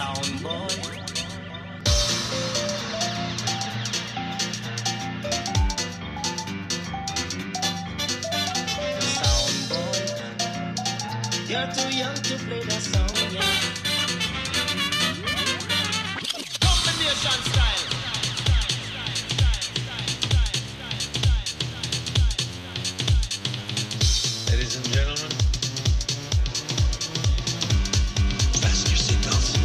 sound boy. You're too young to play that song, yeah. Combination style. Ladies and gentlemen, fasten your seatbelts.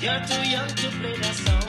You're too young to play that song.